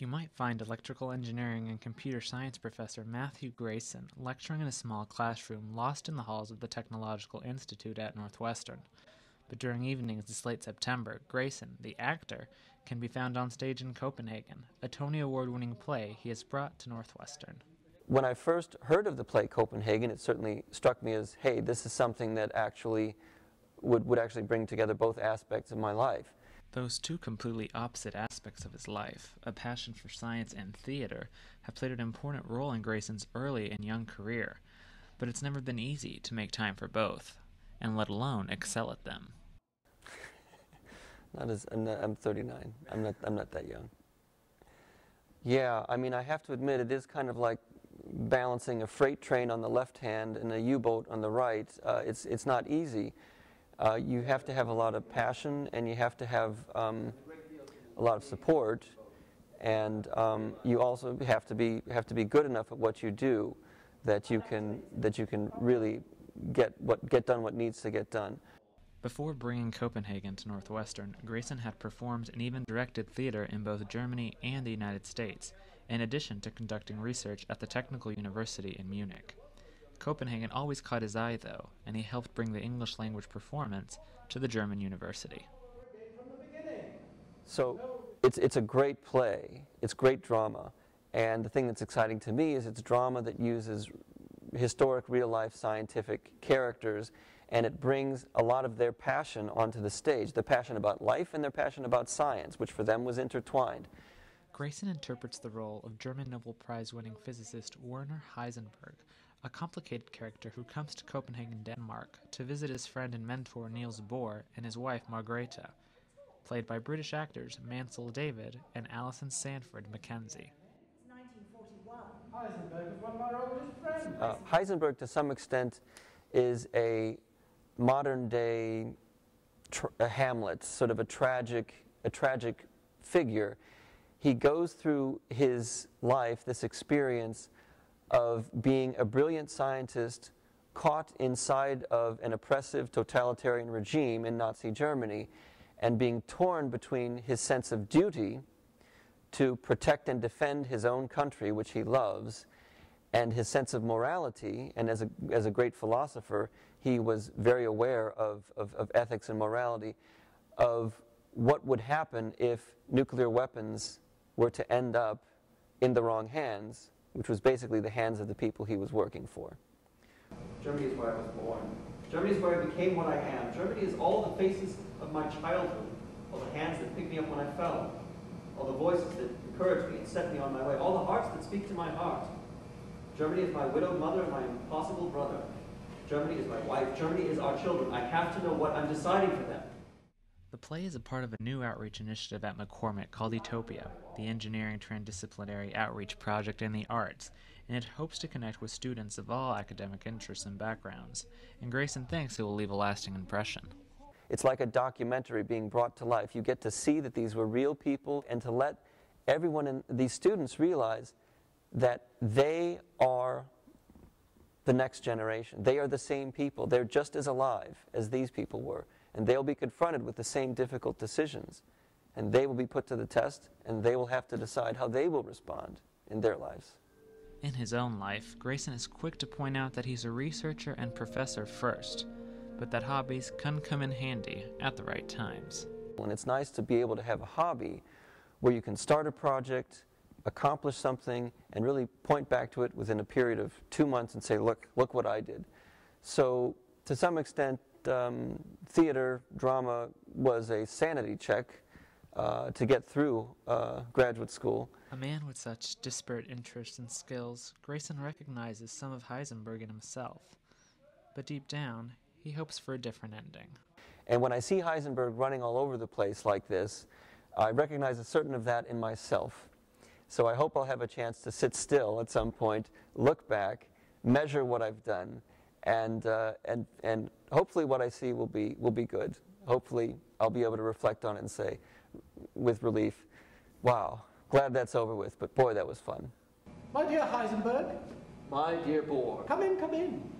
you might find electrical engineering and computer science professor Matthew Grayson lecturing in a small classroom lost in the halls of the Technological Institute at Northwestern. But during evenings this late September, Grayson, the actor, can be found on stage in Copenhagen, a Tony Award-winning play he has brought to Northwestern. When I first heard of the play Copenhagen, it certainly struck me as, hey, this is something that actually would bring together both aspects of my life. Those two completely opposite aspects of his life, a passion for science and theater, have played an important role in Grayson's early and young career, but it's never been easy to make time for both, and let alone excel at them. I'm 39. I'm not that young. Yeah, I mean, I have to admit, it is kind of like balancing a freight train on the left hand and a U-boat on the right. It's not easy. You have to have a lot of passion, and you have to have a lot of support, and you also have to be good enough at what you do that you can really get done what needs to get done. Before bringing Copenhagen to Northwestern, Grayson had performed and even directed theater in both Germany and the United States, in addition to conducting research at the Technical University in Munich. Copenhagen always caught his eye, though, and he helped bring the English-language performance to the German university. So it's a great play, it's great drama, and the thing that's exciting to me is it's drama that uses historic real-life scientific characters, and it brings a lot of their passion onto the stage, their passion about life and their passion about science, which for them was intertwined. Grayson interprets the role of German Nobel Prize-winning physicist Werner Heisenberg, a complicated character who comes to Copenhagen, Denmark, to visit his friend and mentor Niels Bohr and his wife Margrethe, played by British actors Mansell David and Alison Sanford Mackenzie. Heisenberg, to some extent, is a modern-day Hamlet, sort of a tragic figure. He goes through his life, this experience of being a brilliant scientist caught inside of an oppressive totalitarian regime in Nazi Germany, and being torn between his sense of duty to protect and defend his own country, which he loves, and his sense of morality. And as a great philosopher, he was very aware of ethics and morality, of what would happen if nuclear weapons were to end up in the wrong hands, which was basically the hands of the people he was working for. Germany is where I was born. Germany is where I became what I am. Germany is all the faces of my childhood, all the hands that picked me up when I fell, all the voices that encouraged me and set me on my way, all the hearts that speak to my heart. Germany is my widowed mother and my impossible brother. Germany is my wife. Germany is our children. I have to know what I'm deciding for them. The play is a part of a new outreach initiative at McCormick called ETOPiA, the Engineering Transdisciplinary Outreach Project in the Arts, and it hopes to connect with students of all academic interests and backgrounds. And Grayson thinks it will leave a lasting impression. It's like a documentary being brought to life. You get to see that these were real people, and to let everyone, these students, realize that they are the next generation. They are the same people. They're just as alive as these people were. And they'll be confronted with the same difficult decisions, and they will be put to the test, and they will have to decide how they will respond in their lives. In his own life, Grayson is quick to point out that he's a researcher and professor first, but that hobbies can come in handy at the right times. And it's nice to be able to have a hobby where you can start a project, accomplish something, and really point back to it within a period of 2 months and say, look what I did. So to some extent, theater, drama was a sanity check to get through graduate school. A man with such disparate interests and skills, Grayson recognizes some of Heisenberg in himself, but deep down, he hopes for a different ending. And when I see Heisenberg running all over the place like this, I recognize a certain of that in myself. So I hope I'll have a chance to sit still at some point, look back, measure what I've done, and hopefully what I see will be good. Hopefully I'll be able to reflect on it and say with relief, wow, glad that's over with, but boy, that was fun. My dear Heisenberg. My dear Bohr. Come in, come in.